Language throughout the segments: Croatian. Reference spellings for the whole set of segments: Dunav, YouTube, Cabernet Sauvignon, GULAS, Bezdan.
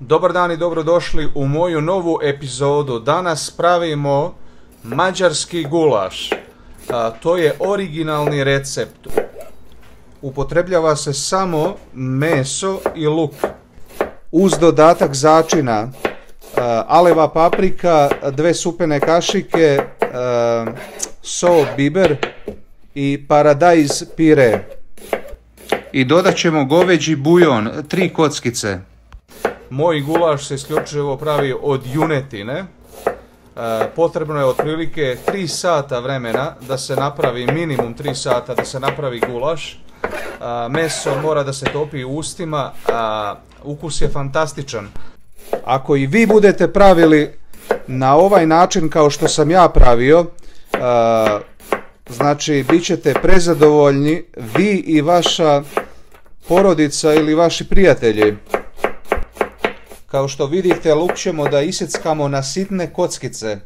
Dobar dan i dobrodošli u moju novu epizodu. Danas pravimo mađarski gulaš. To je originalni recept. Upotrebljava se samo meso i luk. Uz dodatak začina, aleva paprika, 2 supene kašike, so, biber i paradajz pire. I dodat ćemo goveđi bujon, 3 kockice. Moj gulaš se isključivo pravi od junetine. Potrebno je otprilike 3 sata vremena da se napravi, minimum 3 sata da se napravi gulaš. Meso mora da se topi u ustima, ukus je fantastičan. Ako i vi budete pravili na ovaj način kao što sam ja pravio, znači bit ćete prezadovoljni vi i vaša porodica ili vaši prijatelji. Kao što vidite, luk ćemo da isickamo na sitne kockice.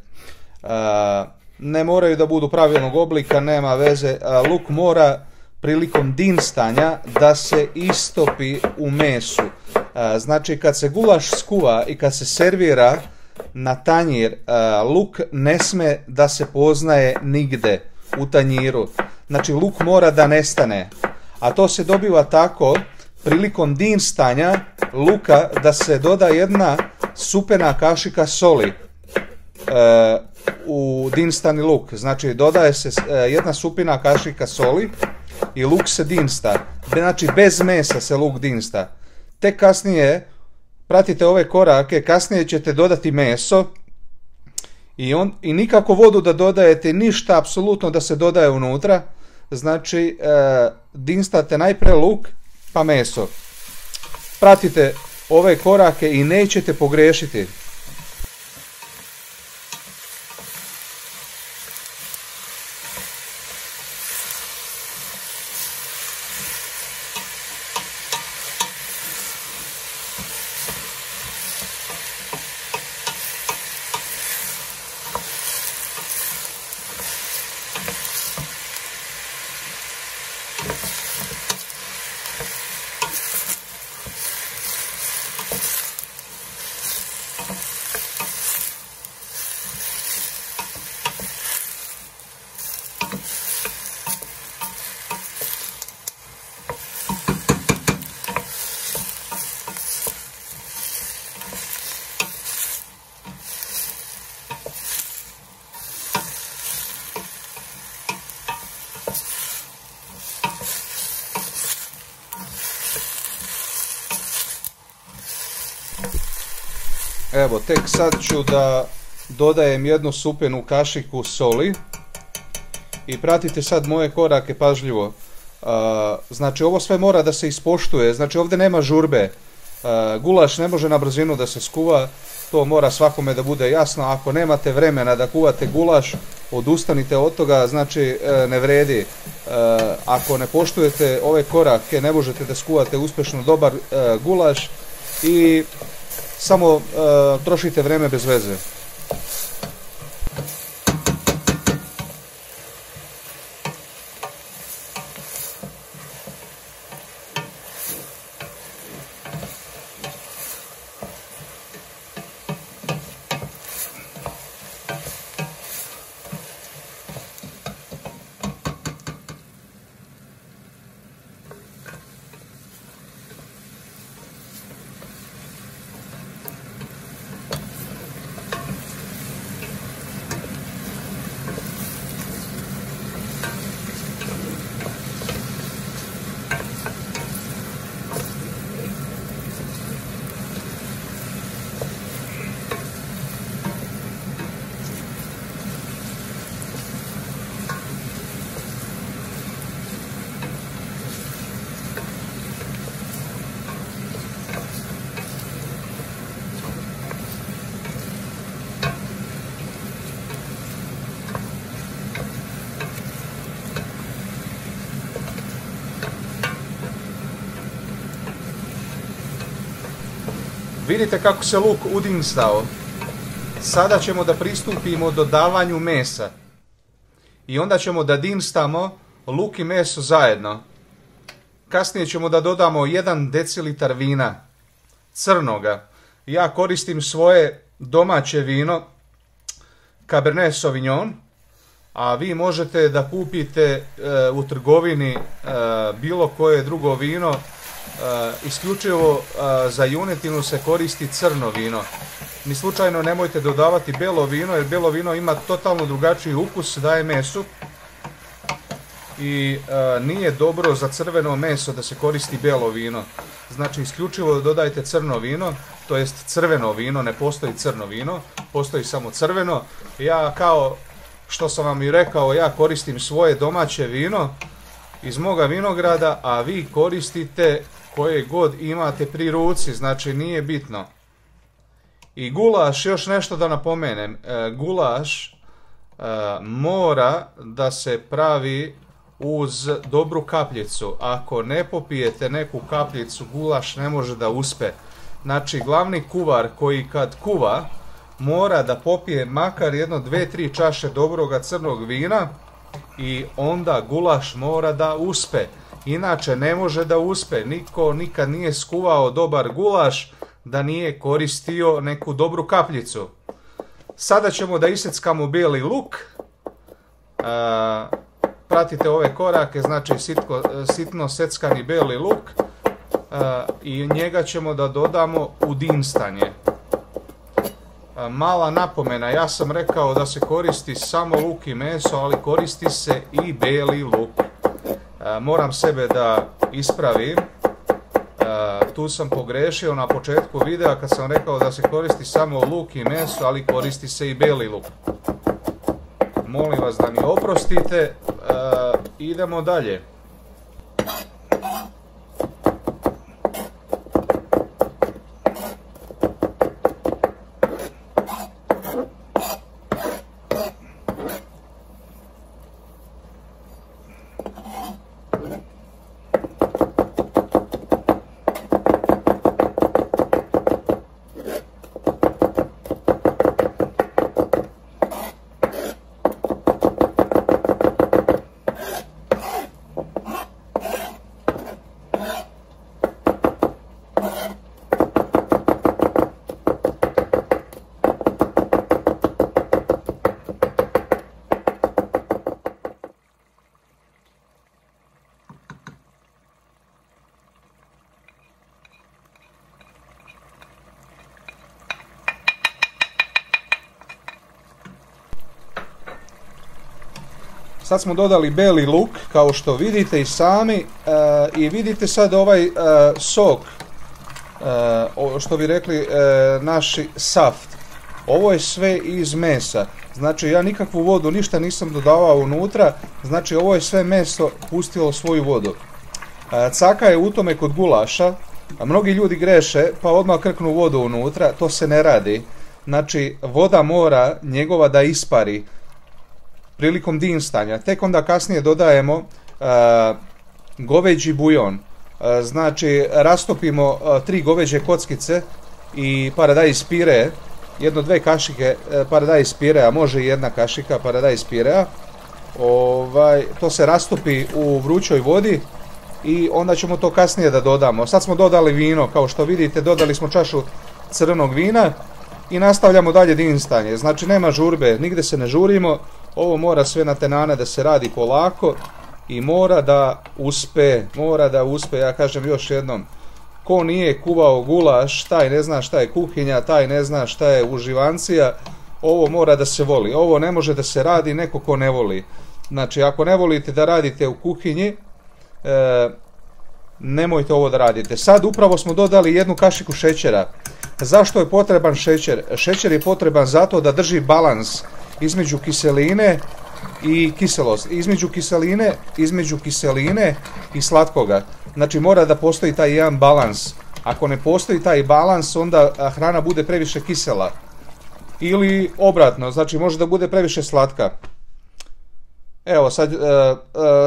Ne moraju da budu pravilnog oblika, nema veze. Luk mora prilikom dinstanja da se istopi u mesu. Znači kad se gulaš skuva i kad se servira na tanjir, luk ne sme da se poznaje nigde u tanjiru. Znači luk mora da nestane. A to se dobiva tako prilikom dinstanja luka da se doda 1 supena kašika soli u dinstani luk. Znači dodaje se 1 supina kašika soli i luk se dinsta. Znači bez mesa se luk dinsta. Tek kasnije, pratite ove korake, kasnije ćete dodati meso i nikako vodu da dodajete, ništa apsolutno da se dodaje unutra. Znači dinstate najpre luk pa meso. Pratite ove korake i nećete pogrešiti. Evo, tek sad ću da dodajem 1 supenu kašiku soli i pratite sad moje korake pažljivo. Znači ovo sve mora da se ispoštuje, znači ovdje nema žurbe. Gulaš ne može na brzinu da se skuva, to mora svakome da bude jasno. Ako nemate vremena da kuvate gulaš, odustanite od toga, znači ne vredi. Ako ne poštujete ove korake, ne možete da skuvate uspješno dobar gulaš i samo trošite vreme bez veze. Vidite kako se luk udinstao. Sada ćemo da pristupimo dodavanju mesa. I onda ćemo da dinstamo luk i meso zajedno. Kasnije ćemo da dodamo 1 decilitar vina crnoga. Ja koristim svoje domaće vino Cabernet Sauvignon, a vi možete da kupite u trgovini bilo koje drugo vino. Isključivo za junetinu se koristi crno vino. Ni slučajno nemojte dodavati belo vino, jer belo vino ima totalno drugačiji ukus, daje mesu, i nije dobro za crveno meso da se koristi belo vino. Znači isključivo dodajte crno vino, to jest crveno vino, ne postoji crno vino, postoji samo crveno. Ja, kao što sam vam i rekao, ja koristim svoje domaće vino iz moga vinograda, a vi koristite koje god imate pri ruci, znači nije bitno. I gulaš, još nešto da napomenem, gulaš mora da se pravi uz dobru kapljicu. Ako ne popijete neku kapljicu, gulaš ne može da uspe. Znači glavni kuvar koji kad kuva mora da popije makar jedno 2-3 čaše dobroga crnog vina, i onda gulaš mora da uspe. Inače ne može da uspe. Niko nikad nije skuvao dobar gulaš da nije koristio neku dobru kapljicu. Sada ćemo da iseckamo bijeli luk. Pratite ove korake, znači sitno seckani bijeli luk, i njega ćemo da dodamo u dinstanje. Mala napomena, ja sam rekao da se koristi samo luk i meso, ali koristi se i bijeli luk. Moram sebe da ispravim, tu sam pogrešio na početku videa kad sam rekao da se koristi samo luk i meso, ali koristi se i bijeli luk. Molim vas da mi oprostite, idemo dalje. Sad smo dodali beli luk, kao što vidite i sami, i vidite sad ovaj sok, što bi rekli naši saft. Ovo je sve iz mesa, znači ja nikakvu vodu, ništa nisam dodavao unutra, znači ovo je sve meso pustilo svoju vodu. Caka je u tome kod gulaša, mnogi ljudi greše pa odmah krknu vodu unutra, to se ne radi. Znači voda mora njegova da ispari prilikom dinstanja. Tek onda kasnije dodajemo goveđi bujon. Znači rastopimo 3 goveđe kockice i paradajz pire, jedno 2 kašike paradajz pirea, može i 1 kašika paradajz pirea. To se rastopi u vrućoj vodi i onda ćemo to kasnije da dodamo. Sad smo dodali vino, kao što vidite, dodali smo čašu crnog vina i nastavljamo dalje dinstanje. Znači nema žurbe, nigde se ne žurimo. Ovo mora sve na tenane da se radi polako i mora da uspe, ja kažem još jednom, ko nije kuvao gulaš, taj ne zna šta je kuhinja, taj ne zna šta je uživancija. Ovo mora da se voli, ovo ne može da se radi neko ko ne voli. Znači ako ne volite da radite u kuhinji, nemojte ovo da radite. Sad upravo smo dodali 1 kašiku šećera. Zašto je potreban šećer? Šećer je potreban zato da drži balans između kiseline i kiselosti, između kiseline i slatkoga. Znači mora da postoji taj jedan balans. Ako ne postoji taj balans, onda hrana bude previše kisela. Ili obratno, znači može da bude previše slatka. Evo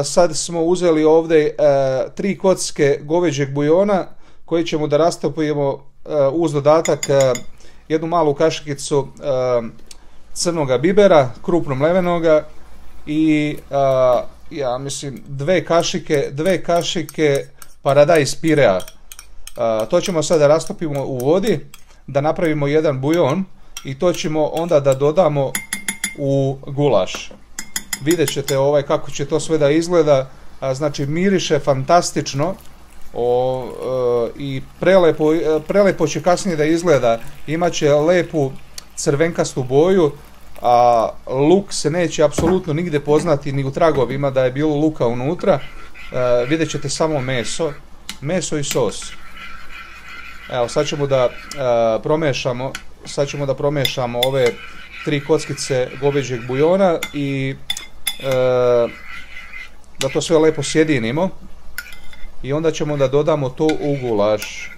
sad smo uzeli ovdje 3 kocke goveđeg bujona koji ćemo da rastopimo uz dodatak 1 malu kašikicu crnoga bibera, krupno mlevenoga, i ja mislim 2 kašike paradajz pirea. To ćemo sada rastopimo u vodi. da napravimo jedan bujon i to ćemo onda da dodamo u gulaš. Vidjet ćete kako će to sve da izgleda. Znači, miriše fantastično i prelepo će kasnije da izgleda. Imaće lepu crvenkastu boju, a luk se neće apsolutno nigde poznati ni u tragovima da je bilo luka unutra. Vidjet ćete samo meso i sos. Evo, sad ćemo da promešamo ove tri kockice goveđeg bujona i da to sve lepo sjedinimo i onda ćemo da dodamo to u gulaš.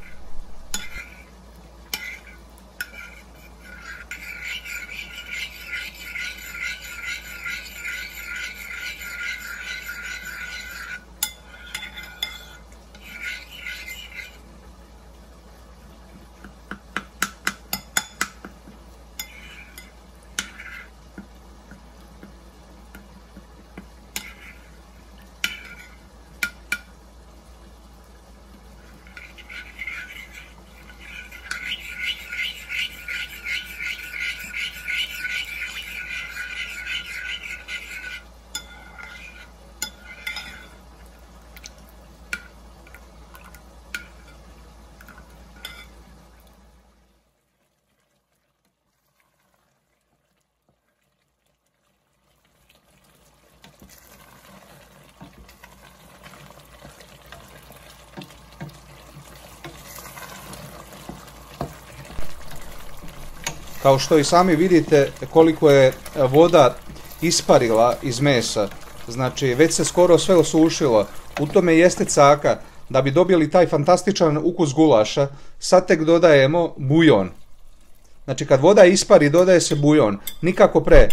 Kao što i sami vidite koliko je voda isparila iz mesa, znači već se skoro sve osušilo, u tome jeste caka, da bi dobili taj fantastičan ukus gulaša, sad tek dodajemo bujon. Znači kad voda ispari dodaje se bujon, nikako pre,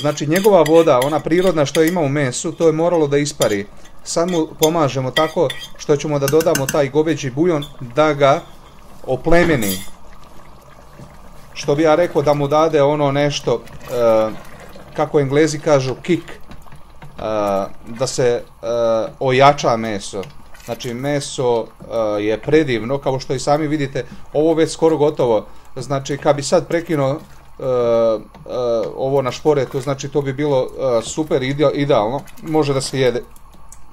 znači njegova voda, ona prirodna što ima u mesu, to je moralo da ispari. Sad mu pomažemo tako što ćemo da dodamo taj goveđi bujon da ga oplemeni. Što bi ja rekao da mu dade ono nešto, kako Englezi kažu, kick, da se ojača meso. Znači meso je predivno, kao što i sami vidite, ovo već skoro gotovo. Znači kad bi sad prekinuo ovo na šporetu, znači to bi bilo super idealno, može da se jede,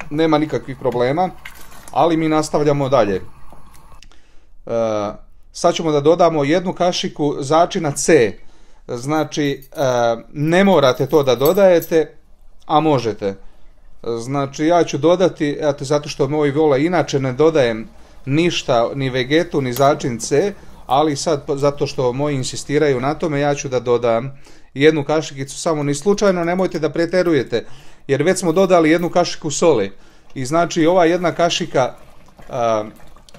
nema nikakvih problema, ali mi nastavljamo dalje. Sad ćemo da dodamo jednu kašiku začina C. Znači, ne morate to da dodajete, a možete. Znači, ja ću dodati, zato što moji vole, inače ne dodajem ništa, ni vegetu, ni začin C, ali sad, zato što moji insistiraju na tome, ja ću da dodam jednu kašikicu, samo ni slučajno, nemojte da preterujete, jer već smo dodali jednu kašiku soli. I znači, ova jedna kašika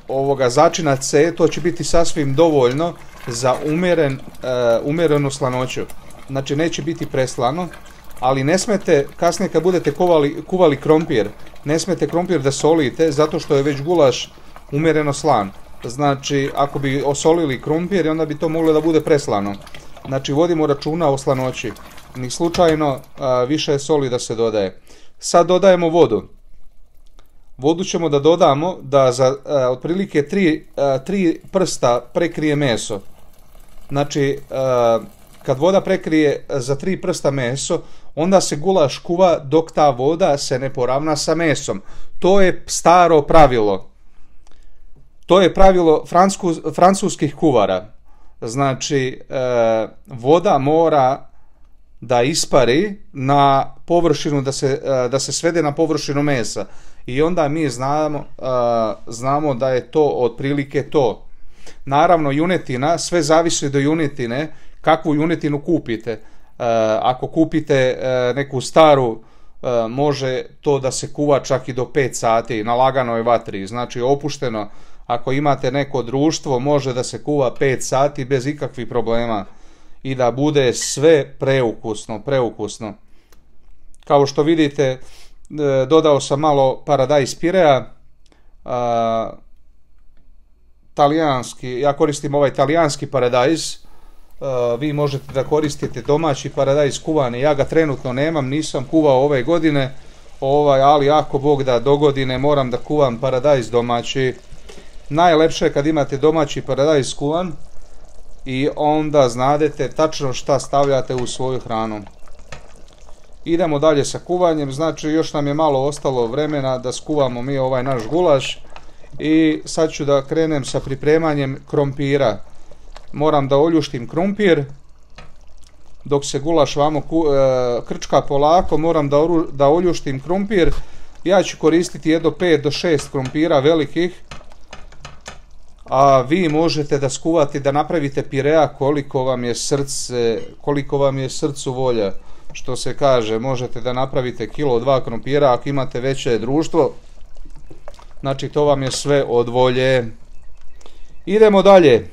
ovoga začina C, to će biti sasvim dovoljno za umjerenu slanoću. Znači neće biti preslano, ali ne smete, kasnije kad budete kuvali krompir, ne smete krompir da solite, zato što je već gulaš umjereno slan. Znači ako bi osolili krompir, onda bi to moglo da bude preslano. Znači vodimo računa o slanoći. Ni slučajno više soli da se dodaje. Sad dodajemo vodu. Vodu ćemo da dodamo da za otprilike 3 prsta prekrije meso. Znači, kad voda prekrije za 3 prsta meso, onda se gulaš kuva dok ta voda se ne poravna sa mesom. To je staro pravilo. To je pravilo francuskih kuvara. Znači, voda mora da ispari na površinu, da se svede na površinu mesa. I onda mi znamo da je to otprilike to. Naravno, junetina, sve zavisi do junetine, kakvu junetinu kupite. Ako kupite neku staru, može to da se kuva čak i do 5 sati na laganoj vatri, znači opušteno. Ako imate neko društvo, može da se kuva 5 sati bez ikakvih problema i da bude sve preukusno. Kao što vidite, dodao sam malo paradajz pirea, talijanski, ja koristim ovaj talijanski paradajz, vi možete da koristite domaći paradajz kuvani, ja ga trenutno nemam, nisam kuvao ove godine, ali ako Bog da, dogodine moram da kuvam paradajz domaći. Najlepše je kad imate domaći paradajz kuvan, i onda znadete tačno šta stavljate u svoju hranu. Idemo dalje sa kuvanjem, znači još nam je malo ostalo vremena da skuvamo mi ovaj naš gulaš i sad ću da krenem sa pripremanjem krompira. Moram da oljuštim krompir, dok se gulaš vamo krčka polako, moram da oljuštim krompir. Ja ću koristiti jedno 5 do 6 krompira velikih, a vi možete da skuvate, da napravite pirea koliko vam je srcu volja. Što se kaže, možete da napravite kilo, dva krompira, ako imate veće društvo, znači to vam je sve od volje. Idemo dalje.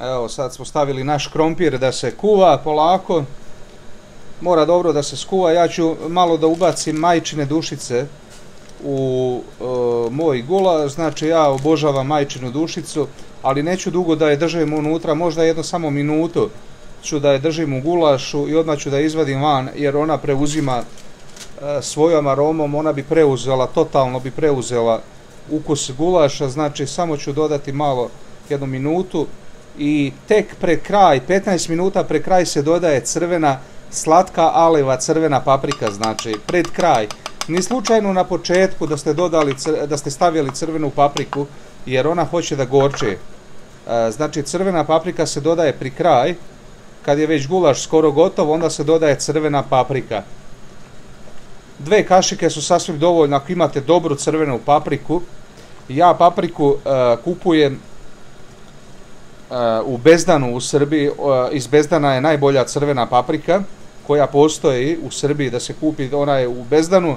Evo, sad smo stavili naš krompir da se kuva polako. Mora dobro da se skuva. Ja ću malo da ubacim majčine dušice u moj gulaš. Znači, ja obožavam majčinu dušicu, ali neću dugo da je držim unutra, možda jedno samo minutu ću da je držim u gulašu i odmah ću da je izvadim van, jer ona preuzima svojom aromom, ona bi preuzela, totalno bi preuzela ukus gulaša. Znači, samo ću dodati malo, jednu minutu, i tek pred kraj, 15 minuta pred kraj, se dodaje crvena, slatka aleva crvena paprika. Znači, pred kraj, ni slučajno na početku da ste dodali, da ste stavili crvenu papriku, jer ona hoće da gorče. Znači, crvena paprika se dodaje pri kraj, kad je već gulaš skoro gotov, onda se dodaje crvena paprika. 2 kašike su sasvim dovoljno ako imate dobru crvenu papriku. Ja papriku kupujem u Bezdanu u Srbiji. Iz Bezdana je najbolja crvena paprika koja postoji u Srbiji da se kupi, ona je u Bezdanu,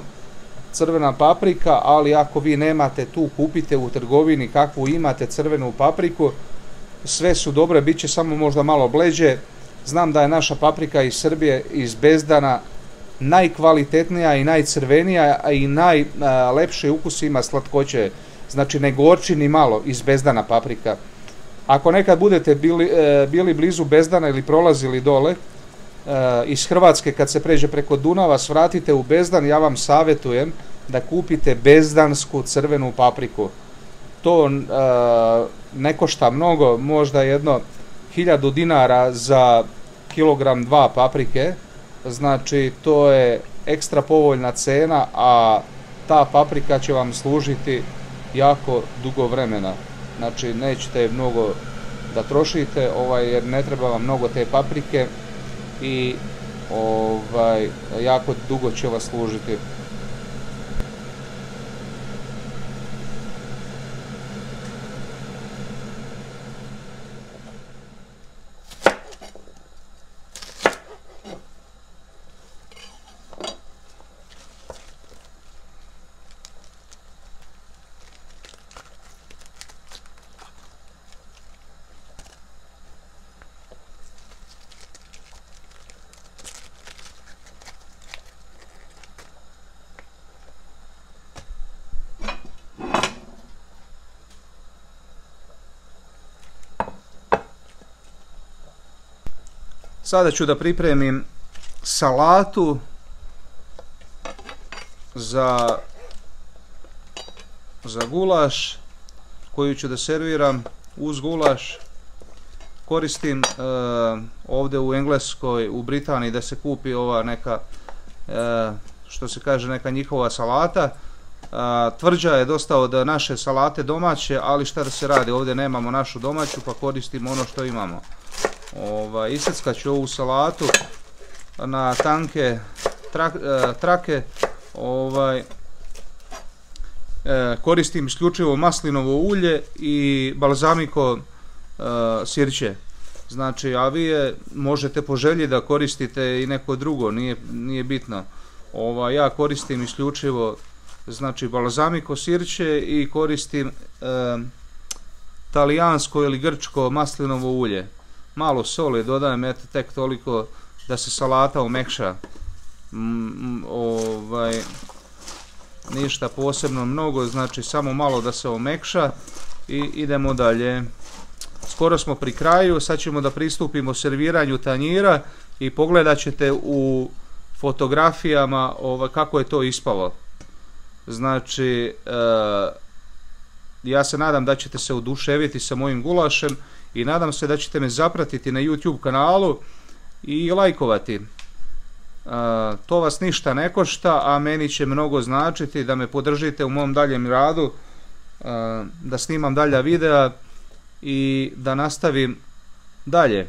crvena paprika, ali ako vi nemate tu, kupite u trgovini kakvu imate crvenu papriku. Sve su dobre, bit će samo možda malo bleđe. Znam da je naša paprika iz Srbije, iz Bezdana, najkvalitetnija i najcrvenija, a i najlepše ukus ima, slatkoće. Znači, ne gorči ni malo iz Bezdana paprika. Ako nekad budete bili blizu Bezdana ili prolazili dole iz Hrvatske, kad se pređe preko Dunava, svratite u Bezdan, ja vam savjetujem da kupite bezdansku crvenu papriku. To ne košta mnogo, možda jedno 1000 dinara za kilogram 2 paprike. Znači, to je ekstra povoljna cena, a ta paprika će vam služiti jako dugo vremena. Znači, nećete mnogo da trošite, jer ne treba vam mnogo te paprike i jako dugo će vas služiti. Sada ću da pripremim salatu za gulaš, koju ću da serviram uz gulaš. Koristim ovdje u Engleskoj, u Britaniji, da se kupi ova neka, što se kaže, neka njihova salata. Tvrđa je dosta od naše salate domaće, ali šta da se radi, ovdje nemamo našu domaću, pa koristim ono što imamo. Iseckat ću ovu salatu na tanke trake. Koristim isključivo maslinovo ulje i balzamiko sirće. Znači, a vi možete po želji da koristite i neko drugo, nije bitno. Ja koristim isključivo, znači, balzamiko sirće i koristim talijansko ili grčko maslinovo ulje. Malo soli dodajem, eto, tek toliko da se salata omekša. Ništa posebno mnogo, znači samo malo da se omekša i idemo dalje. Skoro smo pri kraju, sad ćemo da pristupimo serviranju tanjira i pogledat ćete u fotografijama kako je to ispalo. Znači, ja se nadam da ćete se oduševiti sa mojim gulašem i nadam se da ćete me zapratiti na YouTube kanalu i lajkovati. To vas ništa ne košta, a meni će mnogo značiti da me podržite u mom daljem radu, da snimam dalja videa i da nastavim dalje.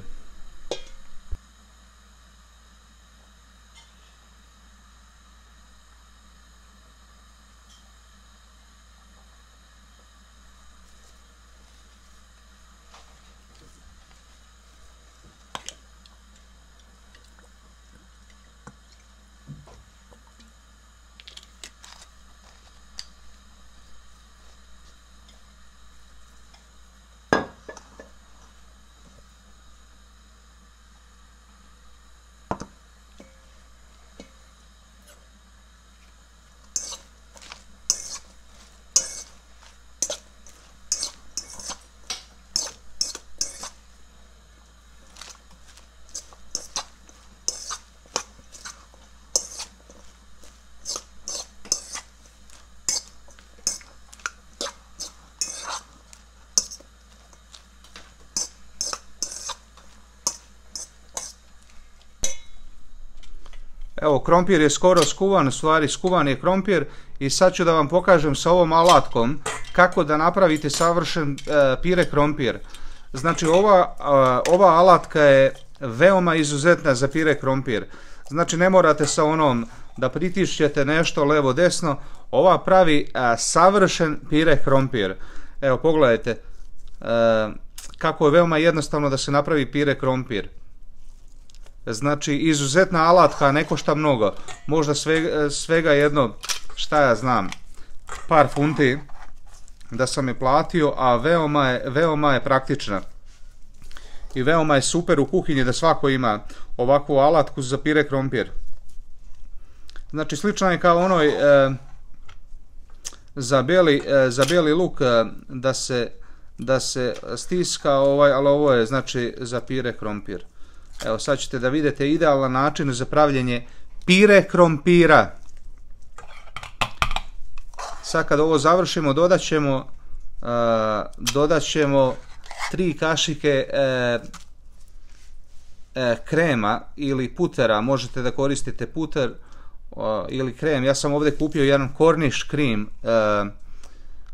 Evo, krompir je skoro skuvan, u stvari skuvan je krompir, i sad ću da vam pokažem sa ovom alatkom kako da napravite savršen pire krompir. Znači, ova alatka je veoma izuzetna za pire krompir. Znači, ne morate sa onom da pritišćete nešto levo desno, ova pravi savršen pire krompir. Evo, pogledajte kako je veoma jednostavno da se napravi pire krompir. Znači, izuzetna alatka, ne košta mnogo, možda svega jedno, šta ja znam, par funti da sam je platio, a veoma je praktična i veoma je super u kuhinji da svako ima ovakvu alatku za pire krompir. Znači, slična je kao onoj za beli luk, da se stiska ovaj, ali ovo je znači za pire krompir. Evo, sad ćete da vidite idealan način za pravljenje pire krompira. Sad kad ovo završimo, dodat ćemo 3 kašike krema ili putera. Možete da koristite puter ili krem. Ja sam ovdje kupio jedan Cornish cream,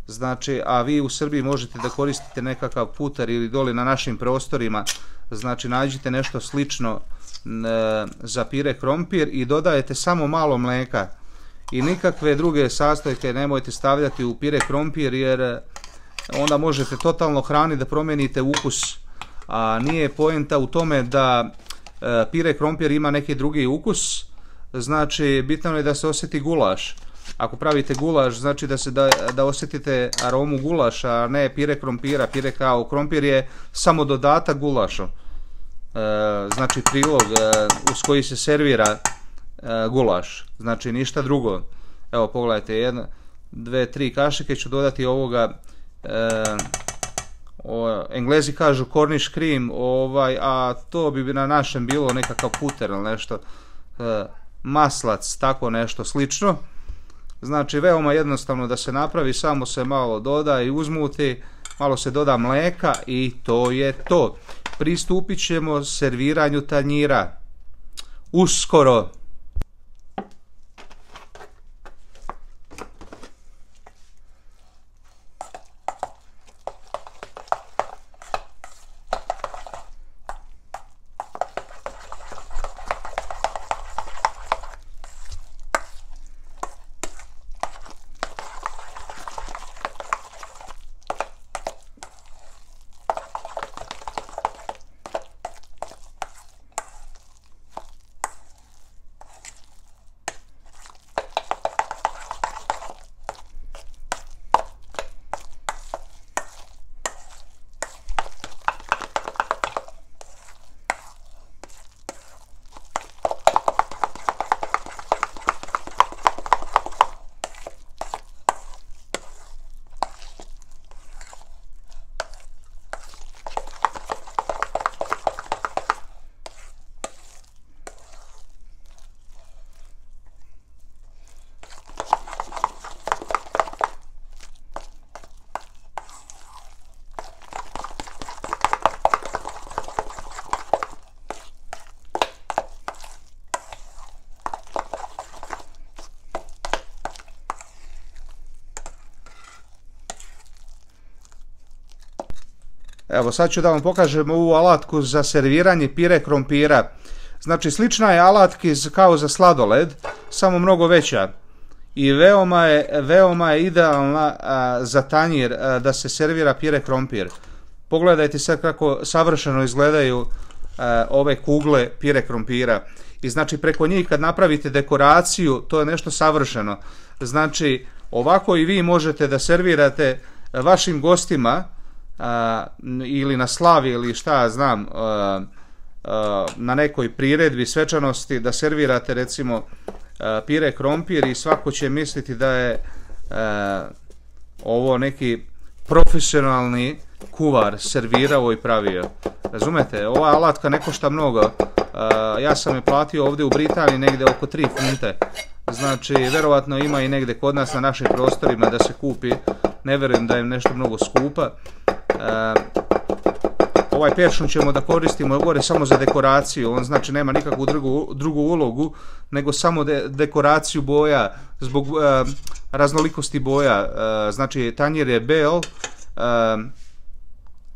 znači, a vi u Srbiji možete da koristite nekakav puter ili doli na našim prostorima. Znači, nađite nešto slično za pire krompir i dodajete samo malo mleka i nikakve druge sastojke nemojte stavljati u pire krompir, jer onda možete totalno hrani da promijenite ukus, a nije poenta u tome da pire krompir ima neki drugi ukus. Znači, bitno je da se osjeti gulaš. Ako pravite gulaš, znači da se da osjetite aromu gulaša, a ne pire krompira. Pire kao krompir je samo dodatak gulašu, znači prilog uz koji se servira gulaš, znači ništa drugo. Evo, pogledajte, 1, 2, 3 kašike ću dodati ovoga. Englezi kažu Cornish cream, a to bi na našem bilo nekakav puter ili nešto, maslac, tako nešto slično. Znači, veoma jednostavno da se napravi, samo se malo doda i uzmuti, malo se doda mleka i to je to. Pristupit ćemo serviranju tanjira uskoro. Evo, sad ću da vam pokažem ovu alatku za serviranje pire krompira. Znači, slična je alatki kao za sladoled, samo mnogo veća. I veoma je idealna za tanjir da se servira pire krompir. Pogledajte sad kako savršeno izgledaju ove kugle pire krompira. I znači, preko njih kad napravite dekoraciju, to je nešto savršeno. Znači, ovako i vi možete da servirate vašim gostima, ili na slavi, ili šta ja znam, na nekoj priredbi, svečanosti, da servirate recimo pire krompir i svako će misliti da je ovo neki profesionalni kuvar servirao i pravio. Razumete, ova alatka ne košta mnogo, ja sam je platio ovdje u Britaniji negdje oko 3 funte. Znači, verovatno ima i negdje kod nas na našim prostorima da se kupi, ne vjerujem da je nešto mnogo skupa. ovaj peršun ćemo da koristimo gore samo za dekoraciju, on znači nema nikakvu drugu ulogu nego samo dekoraciju boja zbog raznolikosti boja, znači tanjir je bel,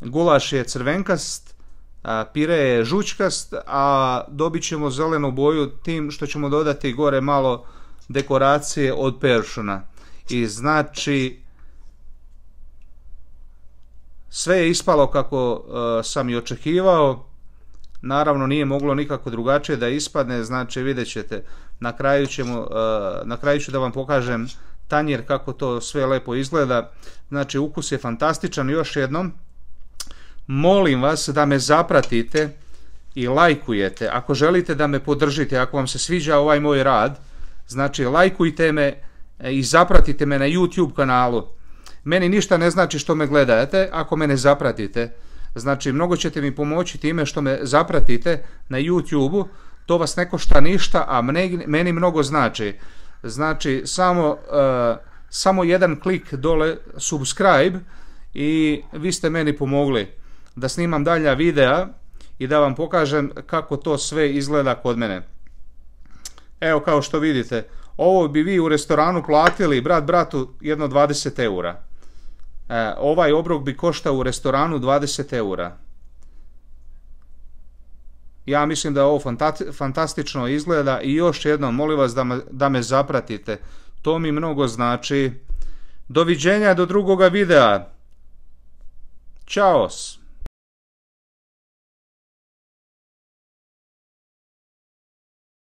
gulaš je crvenkast, pire je žućkast, a dobit ćemo zelenu boju tim što ćemo dodati gore malo dekoracije od peršuna. I znači sve je ispalo kako sam i očekivao, naravno nije moglo nikako drugačije da ispadne, znači vidjet ćete, na kraju ću da vam pokažem tanjir kako to sve lepo izgleda, znači ukus je fantastičan. Još jednom, molim vas da me zapratite i lajkujete, ako želite da me podržite, ako vam se sviđa ovaj moj rad, znači lajkujte me i zapratite me na YouTube kanalu. Meni ništa ne znači što me gledate ako me ne zapratite. Znači mnogo ćete mi pomoći time što me zapratite na YouTube-u. To vas ne košta ništa, a meni mnogo znači. Znači samo jedan klik dole subscribe i vi ste meni pomogli da snimam dalja videa i da vam pokažem kako to sve izgleda kod mene. Evo kao što vidite, ovo bi vi u restoranu platili brat bratu jedno 20 eura. Ovaj obrok bi koštao u restoranu 20 eura. Ja mislim da ovo fantastično izgleda i još jednom molim vas da me zapratite. To mi mnogo znači. Doviđenja do drugoga videa. Ćao!